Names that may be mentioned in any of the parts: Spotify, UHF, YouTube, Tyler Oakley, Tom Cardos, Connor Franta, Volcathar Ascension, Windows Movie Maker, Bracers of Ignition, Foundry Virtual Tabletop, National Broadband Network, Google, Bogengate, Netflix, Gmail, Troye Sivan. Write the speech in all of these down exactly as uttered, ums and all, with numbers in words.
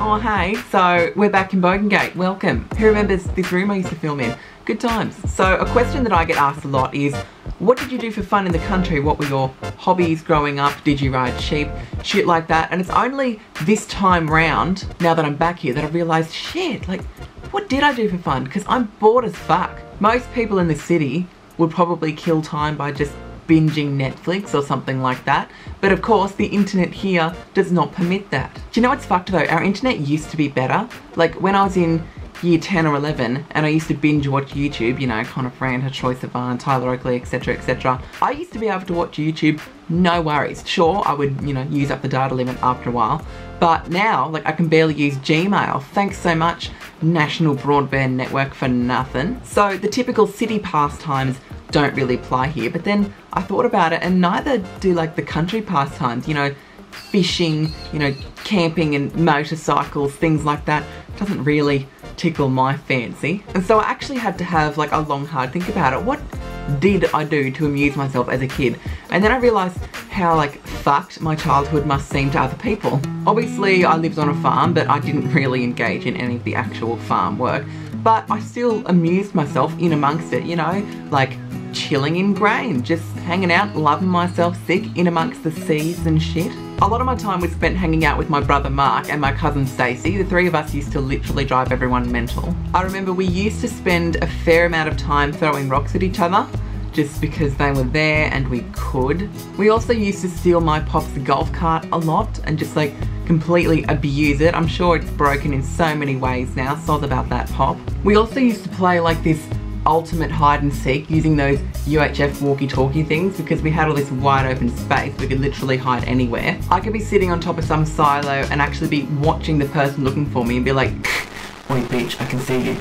Oh hey, so we're back in Bogengate, welcome. Who remembers this room I used to film in? Good times. So a question that I get asked a lot is, what did you do for fun in the country? What were your hobbies growing up? Did you ride sheep? Shit like that. And it's only this time round, now that I'm back here, that I realised, shit, like, what did I do for fun? Because I'm bored as fuck. Most people in the city would probably kill time by just binging Netflix or something like that. But of course, the internet here does not permit that. Do you know what's fucked though? Our internet used to be better. Like when I was in year ten or eleven and I used to binge watch YouTube, you know, Connor Franta, Troye Sivan, Tyler Oakley, etc, et cetera. I used to be able to watch YouTube, no worries. Sure, I would, you know, use up the data limit after a while. But now, like, I can barely use Gmail. Thanks so much, National Broadband Network, for nothing. So the typical city pastimes don't really apply here, but then I thought about it, and neither do like the country pastimes, you know, fishing, you know, camping and motorcycles, things like that. Doesn't really tickle my fancy. And so I actually had to have like a long hard think about it. What did I do to amuse myself as a kid? And then I realised how like fucked my childhood must seem to other people. Obviously I lived on a farm, but I didn't really engage in any of the actual farm work, but I still amused myself in amongst it, you know, like chilling in grain, just hanging out, loving myself sick in amongst the seas and shit. A lot of my time was spent hanging out with my brother Mark and my cousin Stacey. The three of us used to literally drive everyone mental. I remember we used to spend a fair amount of time throwing rocks at each other just because they were there and we could. We also used to steal my pop's golf cart a lot and just like completely abuse it. I'm sure it's broken in so many ways now, soz about that, Pop. We also used to play like this ultimate hide and seek using those U H F walkie-talkie things because we had all this wide open space, we could literally hide anywhere. I could be sitting on top of some silo and actually be watching the person looking for me and be like, "Wait, bitch, I can see you.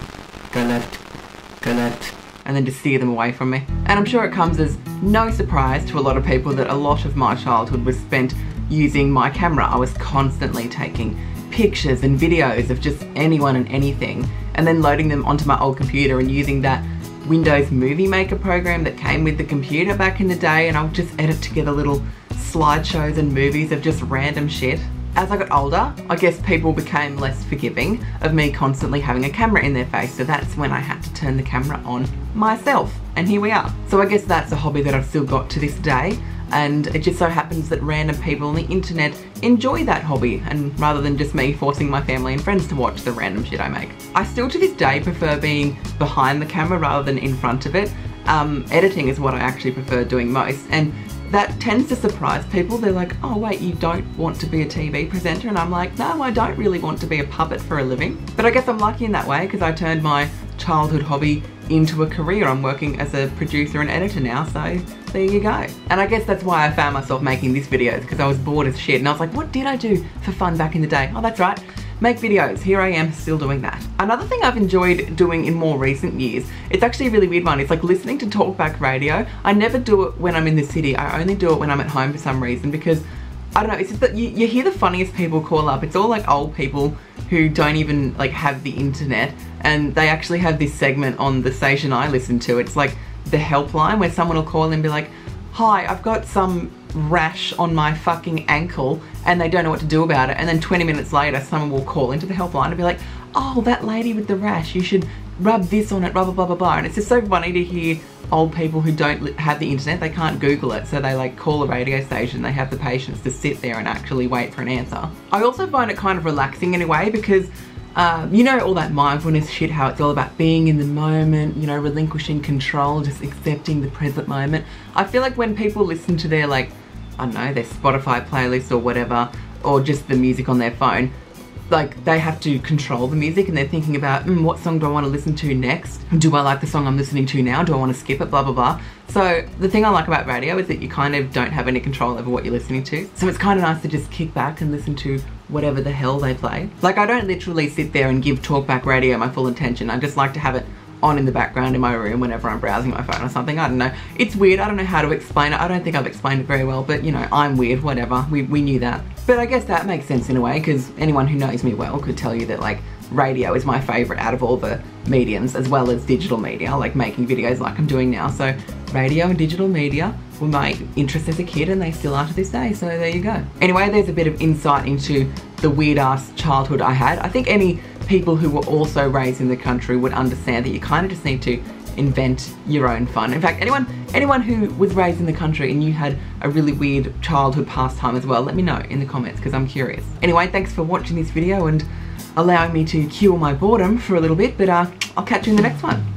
Go left, go left," and then just steer them away from me. And I'm sure it comes as no surprise to a lot of people that a lot of my childhood was spent using my camera. I was constantly taking pictures and videos of just anyone and anything, and then loading them onto my old computer and using that Windows Movie Maker program that came with the computer back in the day, and I would just edit together little slideshows and movies of just random shit. As I got older, I guess people became less forgiving of me constantly having a camera in their face, so that's when I had to turn the camera on myself, and here we are. So I guess that's a hobby that I've still got to this day, and it just so happens that random people on the internet enjoy that hobby, and rather than just me forcing my family and friends to watch the random shit I make. I still to this day prefer being behind the camera rather than in front of it. Um, editing is what I actually prefer doing most, and that tends to surprise people. They're like, "Oh wait, you don't want to be a T V presenter?" And I'm like, no, I don't really want to be a puppet for a living. But I guess I'm lucky in that way because I turned my childhood hobby into a career. I'm working as a producer and editor now, so there you go. And I guess that's why I found myself making these videos, because I was bored as shit and I was like, what did I do for fun back in the day? Oh, that's right, make videos. Here I am still doing that. Another thing I've enjoyed doing in more recent years, it's actually a really weird one, it's like listening to talkback radio. I never do it when I'm in the city, I only do it when I'm at home for some reason, because I don't know, it's just that you, you hear the funniest people call up. It's all like old people who don't even like have the internet, and they actually have this segment on the station I listen to. It's like the helpline where someone will call and be like, "Hi, I've got some rash on my fucking ankle," and they don't know what to do about it. And then twenty minutes later, someone will call into the helpline and be like, "Oh, that lady with the rash, you should rub this on it, blah, blah, blah, blah, blah." And it's just so funny to hear old people who don't have the internet, they can't Google it, so they like call a radio station, they have the patience to sit there and actually wait for an answer. I also find it kind of relaxing in a way because uh, you know all that mindfulness shit, how it's all about being in the moment, you know, relinquishing control, just accepting the present moment. I feel like when people listen to their like, I don't know, their Spotify playlist or whatever, or just the music on their phone, like they have to control the music and they're thinking about mm, what song do I want to listen to next? Do I like the song I'm listening to now? Do I want to skip it? Blah, blah, blah. So the thing I like about radio is that you kind of don't have any control over what you're listening to. So it's kind of nice to just kick back and listen to whatever the hell they play. Like I don't literally sit there and give talkback radio my full attention. I just like to have it on in the background in my room whenever I'm browsing my phone or something. I don't know. It's weird. I don't know how to explain it. I don't think I've explained it very well, but you know, I'm weird, whatever. We, we knew that. But I guess that makes sense in a way, because anyone who knows me well could tell you that like radio is my favorite out of all the mediums, as well as digital media, like making videos like I'm doing now. So radio and digital media were my interests as a kid, and they still are to this day, so there you go. Anyway, there's a bit of insight into the weird ass childhood I had. I think any people who were also raised in the country would understand that you kind of just need to invent your own fun. In fact, anyone anyone who was raised in the country and you had a really weird childhood pastime as well, let me know in the comments because I'm curious. Anyway, thanks for watching this video and allowing me to cure my boredom for a little bit, but uh, I'll catch you in the next one.